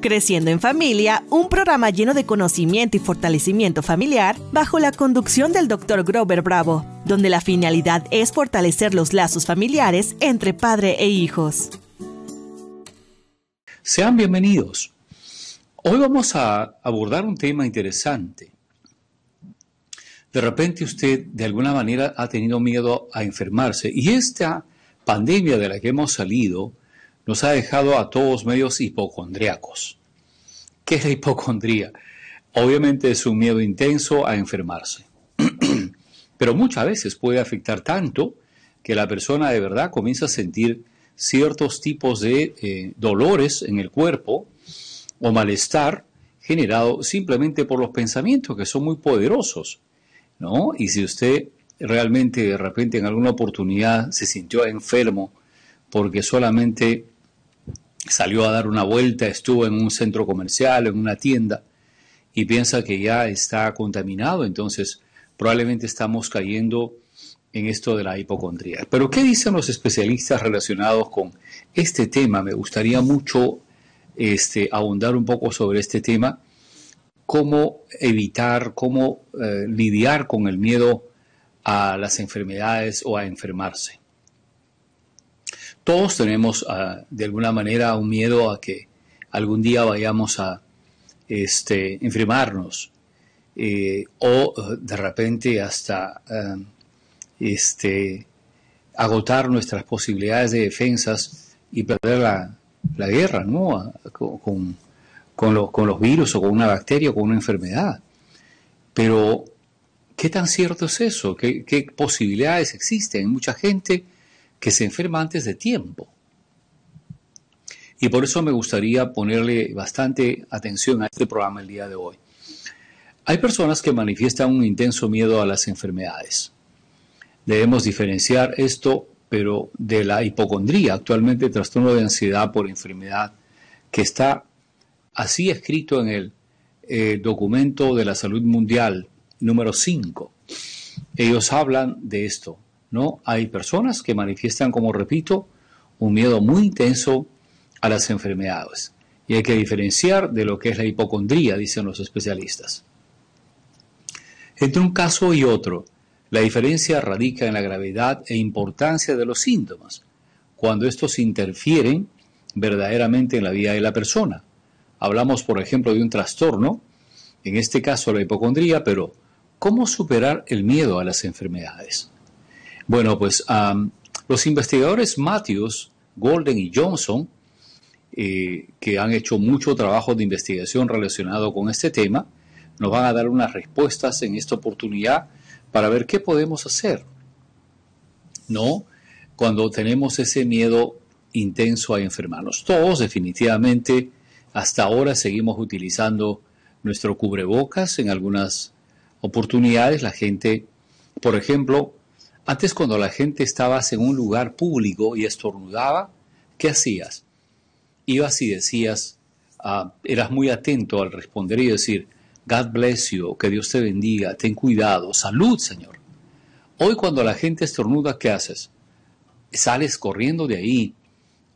Creciendo en Familia, un programa lleno de conocimiento y fortalecimiento familiar bajo la conducción del Dr. Grover Bravo, donde la finalidad es fortalecer los lazos familiares entre padre e hijos. Sean bienvenidos. Hoy vamos a abordar un tema interesante. De repente usted de alguna manera ha tenido miedo a enfermarse y esta pandemia de la que hemos salido nos ha dejado a todos medios hipocondriacos. ¿Qué es la hipocondría? Obviamente es un miedo intenso a enfermarse. Pero muchas veces puede afectar tanto que la persona de verdad comienza a sentir ciertos tipos de dolores en el cuerpo o malestar generado simplemente por los pensamientos que son muy poderosos, ¿no? Y si usted realmente de repente en alguna oportunidad se sintió enfermo porque solamente salió a dar una vuelta, estuvo en un centro comercial, en una tienda, y piensa que ya está contaminado, entonces probablemente estamos cayendo en esto de la hipocondría. Pero ¿qué dicen los especialistas relacionados con este tema? Me gustaría mucho ahondar un poco sobre este tema, cómo evitar, cómo lidiar con el miedo a las enfermedades o a enfermarse. Todos tenemos de alguna manera un miedo a que algún día vayamos a enfermarnos o de repente hasta agotar nuestras posibilidades de defensas y perder la guerra, ¿no? Con los virus o con una bacteria o con una enfermedad. Pero ¿qué tan cierto es eso? ¿Qué posibilidades existen? Hay mucha gente que se enferma antes de tiempo. Y por eso me gustaría ponerle bastante atención a este programa el día de hoy. Hay personas que manifiestan un intenso miedo a las enfermedades. Debemos diferenciar esto, pero de la hipocondría, actualmente trastorno de ansiedad por enfermedad, que está así escrito en el documento de la Salud Mundial número 5. Ellos hablan de esto, ¿no? Hay personas que manifiestan, como repito, un miedo muy intenso a las enfermedades. Y hay que diferenciar de lo que es la hipocondría, dicen los especialistas. Entre un caso y otro, la diferencia radica en la gravedad e importancia de los síntomas, cuando estos interfieren verdaderamente en la vida de la persona. Hablamos, por ejemplo, de un trastorno, en este caso la hipocondría, pero ¿cómo superar el miedo a las enfermedades? Bueno, pues los investigadores Matthews, Golden y Johnson, que han hecho mucho trabajo de investigación relacionado con este tema, nos van a dar unas respuestas en esta oportunidad para ver qué podemos hacer, ¿no? Cuando tenemos ese miedo intenso a enfermarnos. Todos definitivamente hasta ahora seguimos utilizando nuestro cubrebocas. En algunas oportunidades la gente, por ejemplo, antes, cuando la gente estaba en un lugar público y estornudaba, ¿qué hacías? Ibas y decías, eras muy atento al responder y decir, God bless you, que Dios te bendiga, ten cuidado, salud, Señor. Hoy, cuando la gente estornuda, ¿qué haces? Sales corriendo de ahí,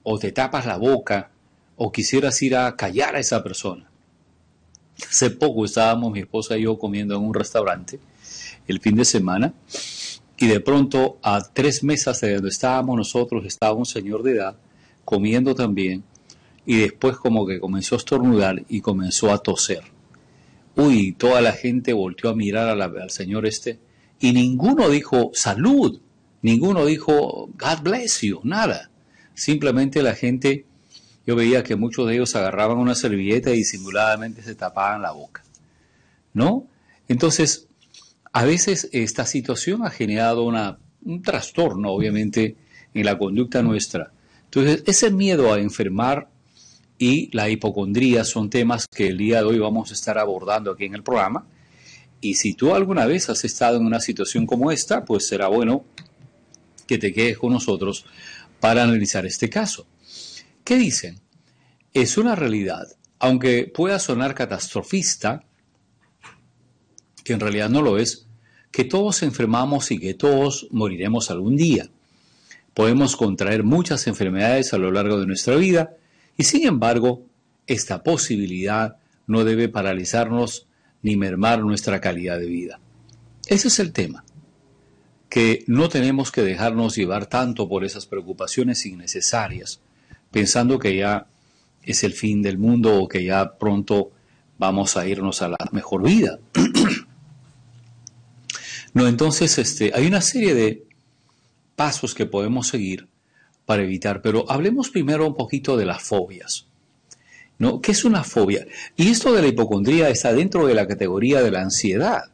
o te tapas la boca, o quisieras ir a callar a esa persona. Hace poco estábamos mi esposa y yo comiendo en un restaurante el fin de semana, y de pronto, a 3 mesas de donde estábamos nosotros, estaba un señor de edad comiendo también, y después como que comenzó a estornudar y comenzó a toser. Uy, toda la gente volteó a mirar al señor este, y ninguno dijo salud, ninguno dijo God bless you, nada. Simplemente la gente, yo veía que muchos de ellos agarraban una servilleta y disimuladamente se tapaban la boca, ¿no? Entonces, a veces esta situación ha generado un trastorno, obviamente, en la conducta nuestra. Entonces, ese miedo a enfermar y la hipocondría son temas que el día de hoy vamos a estar abordando aquí en el programa. Y si tú alguna vez has estado en una situación como esta, pues será bueno que te quedes con nosotros para analizar este caso. ¿Qué dicen? Es una realidad, aunque pueda sonar catastrofista, que en realidad no lo es, que todos enfermamos y que todos moriremos algún día. Podemos contraer muchas enfermedades a lo largo de nuestra vida y, sin embargo, esta posibilidad no debe paralizarnos ni mermar nuestra calidad de vida. Ese es el tema, que no tenemos que dejarnos llevar tanto por esas preocupaciones innecesarias, pensando que ya es el fin del mundo o que ya pronto vamos a irnos a la mejor vida. No, entonces hay una serie de pasos que podemos seguir para evitar, pero hablemos primero un poquito de las fobias, ¿no? ¿Qué es una fobia? Y esto de la hipocondría está dentro de la categoría de la ansiedad.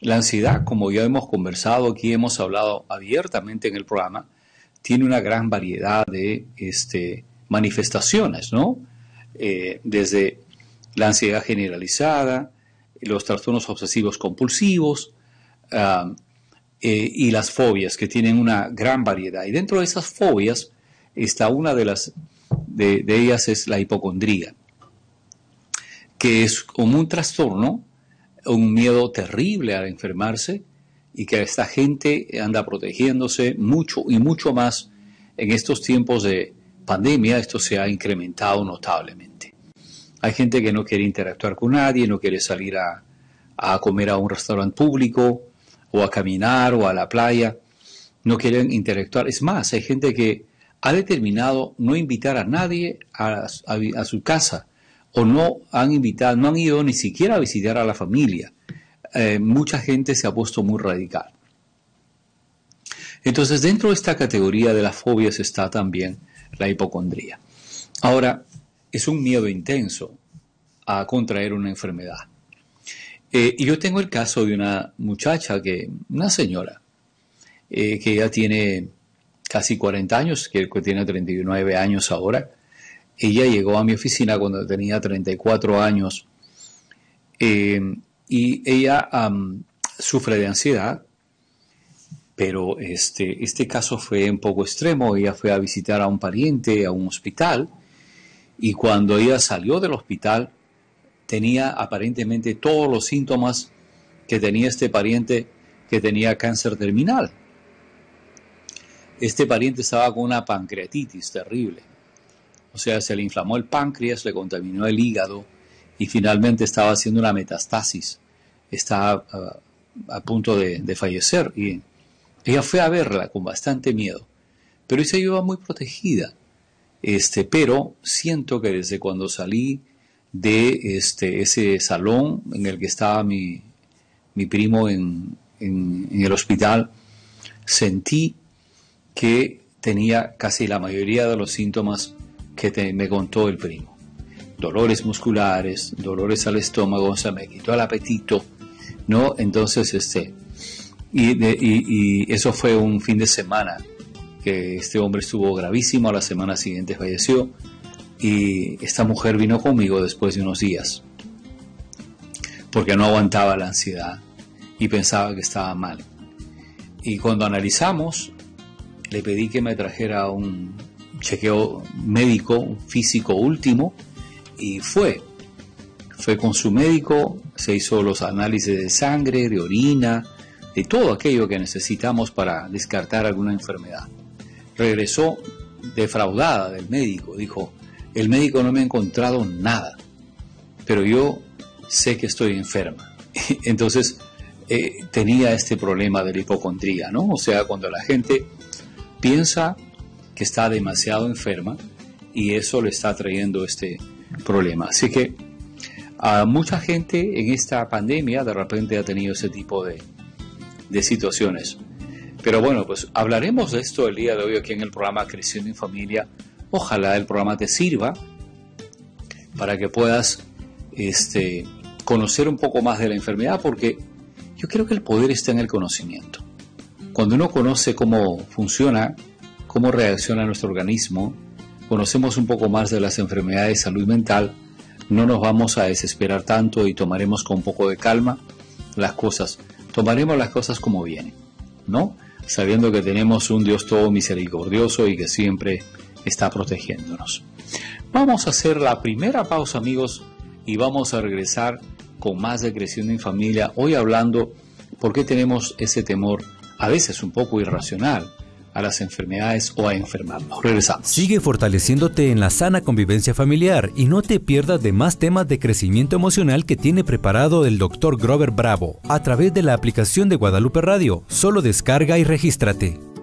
La ansiedad, como ya hemos conversado aquí, hemos hablado abiertamente en el programa, tiene una gran variedad de manifestaciones, ¿no? Desde la ansiedad generalizada, los trastornos obsesivos compulsivos y las fobias, que tienen una gran variedad. Y dentro de esas fobias está una de ellas es la hipocondría, que es como un trastorno, un miedo terrible a enfermarse, y que esta gente anda protegiéndose mucho y mucho más en estos tiempos de pandemia. Esto se ha incrementado notablemente. Hay gente que no quiere interactuar con nadie, no quiere salir a comer a un restaurante público, o a caminar, o a la playa, no quieren interactuar. Es más, hay gente que ha determinado no invitar a nadie a su casa, o no han invitado, no han ido ni siquiera a visitar a la familia. Mucha gente se ha puesto muy radical. Entonces, dentro de esta categoría de las fobias está también la hipocondría. Ahora, es un miedo intenso a contraer una enfermedad. Y yo tengo el caso de una muchacha, una señora, que ya tiene casi 40 años, que tiene 39 años ahora. Ella llegó a mi oficina cuando tenía 34 años y ella sufre de ansiedad, pero este caso fue un poco extremo. Ella fue a visitar a un pariente a un hospital, y cuando ella salió del hospital tenía aparentemente todos los síntomas que tenía este pariente que tenía cáncer terminal. Este pariente estaba con una pancreatitis terrible. O sea, se le inflamó el páncreas, le contaminó el hígado y finalmente estaba haciendo una metastasis. Estaba a punto de fallecer. Y ella fue a verla con bastante miedo, pero ella iba muy protegida. Pero siento que desde cuando salí de ese salón en el que estaba mi primo en el hospital, sentí que tenía casi la mayoría de los síntomas que me contó el primo. Dolores musculares, dolores al estómago, se me quitó el apetito, ¿no? Entonces, y eso fue un fin de semana que este hombre estuvo gravísimo. A la semana siguiente falleció, y esta mujer vino conmigo después de unos días, porque no aguantaba la ansiedad y pensaba que estaba mal. Y cuando analizamos, le pedí que me trajera un chequeo médico, físico último, y fue con su médico. Se hizo los análisis de sangre, de orina, de todo aquello que necesitamos para descartar alguna enfermedad. Regresó defraudada del médico. Dijo: el médico no me ha encontrado nada, pero yo sé que estoy enferma. Entonces tenía este problema de la hipocondría, ¿no? O sea, cuando la gente piensa que está demasiado enferma, y eso le está trayendo este problema. Así que a mucha gente en esta pandemia de repente ha tenido ese tipo de situaciones. Pero bueno, pues hablaremos de esto el día de hoy aquí en el programa Creciendo en Familia. Ojalá el programa te sirva para que puedas conocer un poco más de la enfermedad, porque yo creo que el poder está en el conocimiento. Cuando uno conoce cómo funciona, cómo reacciona nuestro organismo, conocemos un poco más de las enfermedades de salud mental, no nos vamos a desesperar tanto y tomaremos con un poco de calma las cosas. Tomaremos las cosas como vienen, ¿no? Sabiendo que tenemos un Dios todo misericordioso y que siempre está protegiéndonos. Vamos a hacer la primera pausa, amigos, y vamos a regresar con más de Creciendo en Familia. Hoy hablando por qué tenemos ese temor, a veces un poco irracional, a las enfermedades o a enfermarnos. Regresamos. Sigue fortaleciéndote en la sana convivencia familiar y no te pierdas de más temas de crecimiento emocional que tiene preparado el Dr. Grover Bravo a través de la aplicación de Guadalupe Radio. Solo descarga y regístrate.